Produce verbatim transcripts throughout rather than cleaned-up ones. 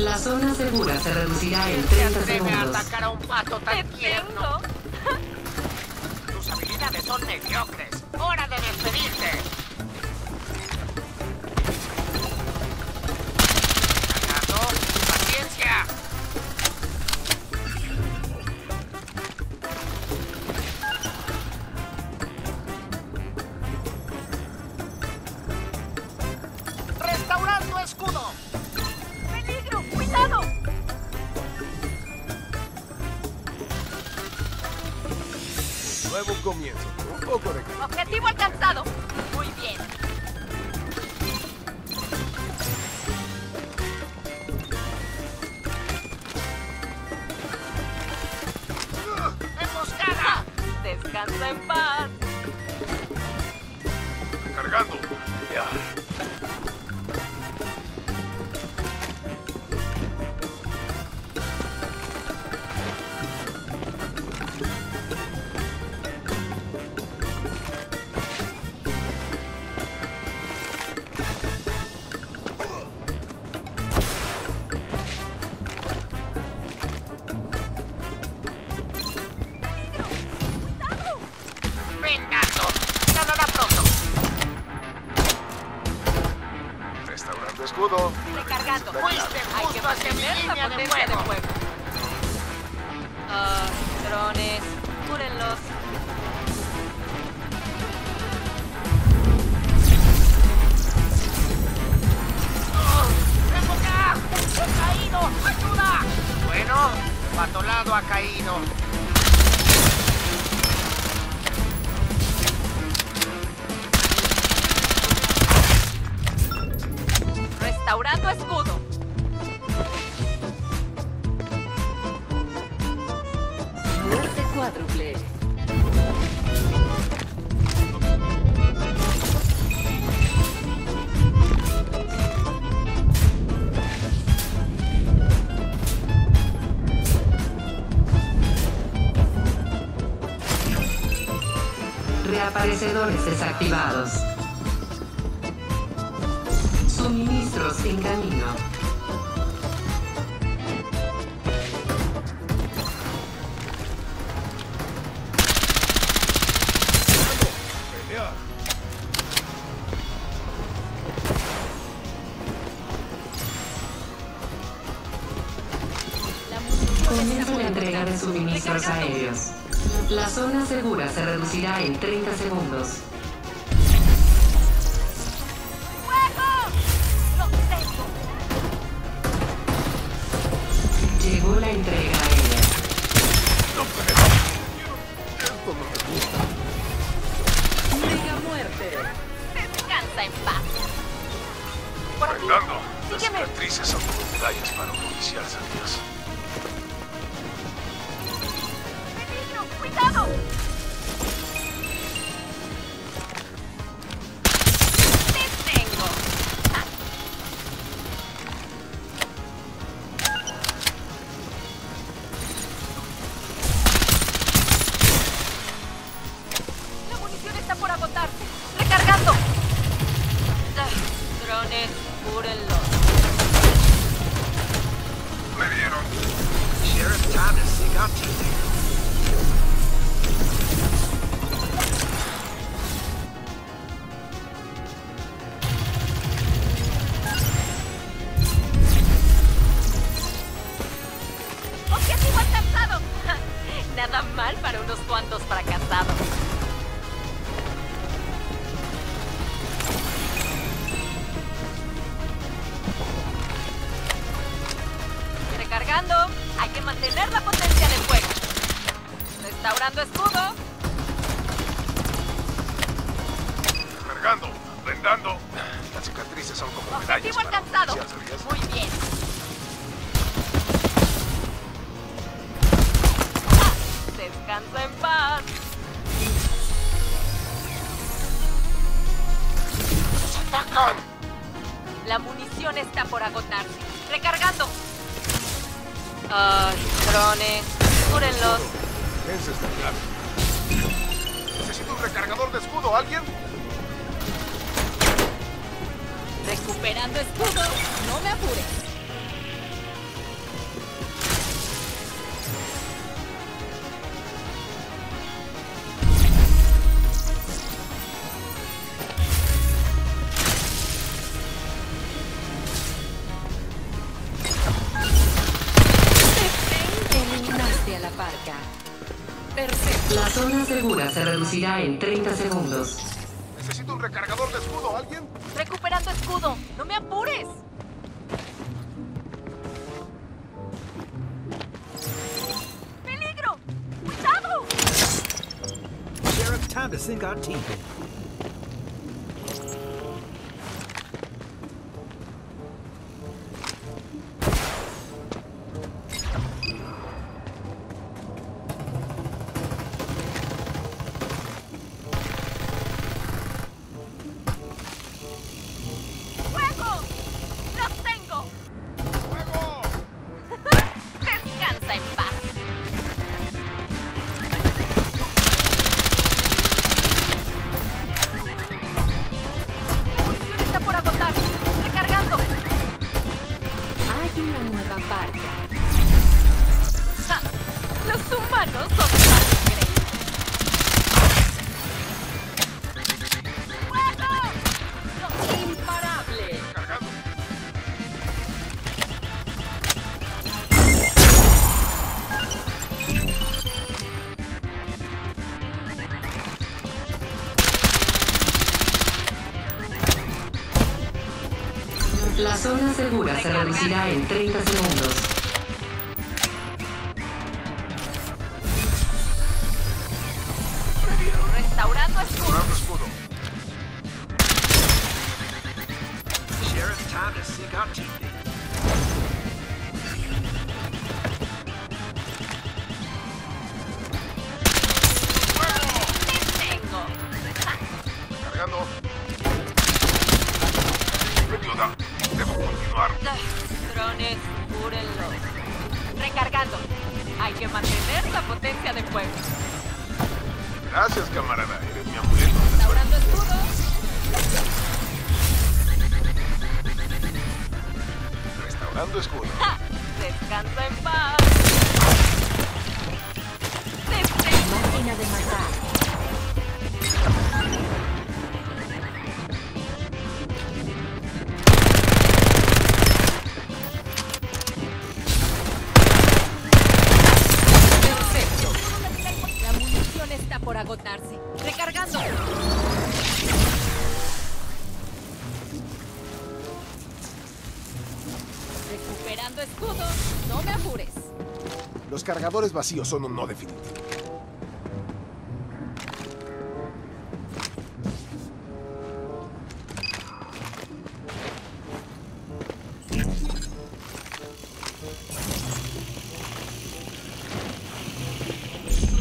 La zona segura se reducirá en treinta segundos. ¿Se atacar a un pato tan tierno? Tus habilidades son mediocres. ¡Hora de despedirte! comienzo. Un poco de calma. Objetivo alcanzado. Muy bien. ¡Emboscada! Descansa en paz. Cargando. Ya. Escudo. Recargando. Fuiste justo hacia mi línea de fuego. Ah, drones. Cúrenlos. ¡Enfocar! ¡He caído! ¡Ayuda! Bueno, patolado ha caído. Restaurando escudo. Muerte cuádruple. Reaparecedores desactivados. Suministros en camino. ¡Pelear! Comienzo a entregar de suministros aéreos. La zona segura se reducirá en treinta segundos. La entrega ella. No puedo. No. Mega muerte. Descansa en paz. Por aquí. Las cicatrices son como medallas para oficiar santos. Peligro, cuidado. Nada mal para unos cuantos fracasados. Recargando. Hay que mantener la potencia del fuego. Restaurando escudo. Recargando. Rendando. Las cicatrices son como medallas. Objetivo alcanzado. Muy bien. Descansa en paz. ¡Nos atacan! La munición está por agotarse. Recargando. Ay, drones. Cúrenlos. Ese está claro. Necesito un recargador de escudo. ¿Alguien? Recuperando escudo. No me apures. La zona segura se reducirá en treinta segundos. Necesito un recargador de escudo, ¿alguien? Recuperando escudo, no me apures. ¡Peligro! ¡Cuidado! time to sink our teeth in. La zona segura se reducirá en treinta segundos. Restaurando escudo. escudo. Sheriff, time to seek our T V. Drones, cúrenlos. Recargando. Hay que mantener la potencia del fuego. Gracias, camarada. Eres mi amuleto. Restaurando escudo. Restaurando escudo. ¡Ja! Descansa en paz. Descansa. Máquina de matar. Agotarse. Recargando. Recuperando escudo. No me apures. Los cargadores vacíos son un no definitivo.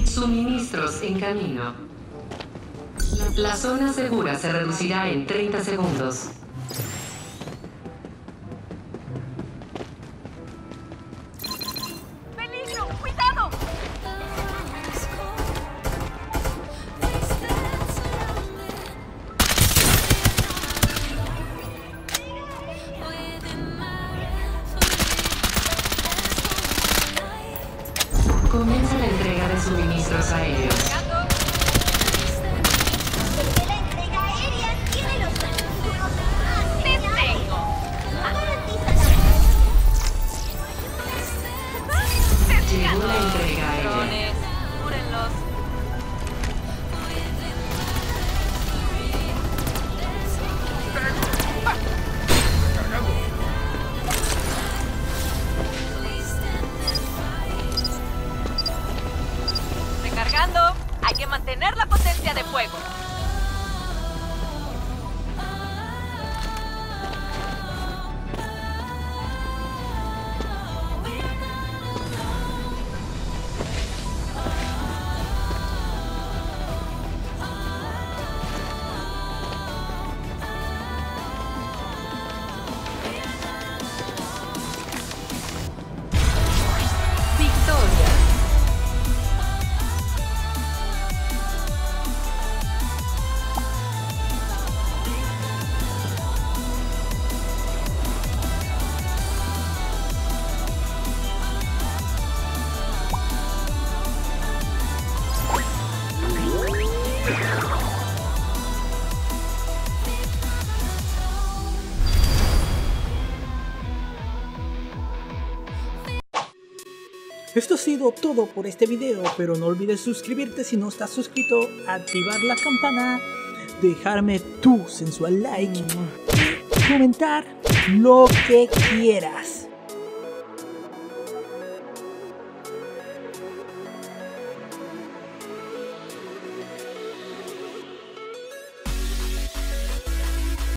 Suministros en camino. La zona segura se reducirá en treinta segundos. ¡Peligro! ¡Cuidado! Comienza la entrega de suministros aéreos. Porque la entrega aérea tiene los suministros más ¡Te tengo! Llegó la entrega aérea. ¡Cúrenlos! Hay que mantener la potencia de fuego. Esto ha sido todo por este video, pero no olvides suscribirte si no estás suscrito, activar la campana, dejarme tu sensual like, comentar lo que quieras.